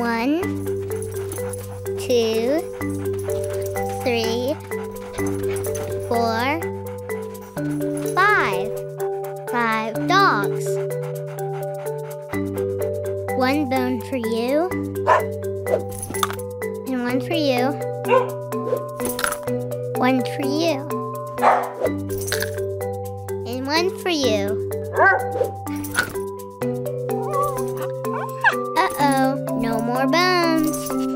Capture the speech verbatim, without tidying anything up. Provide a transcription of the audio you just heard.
One, two, three, four, five. Five dogs. One bone for you, and one for you, one for you, and one for you. Uh-oh, no more bones.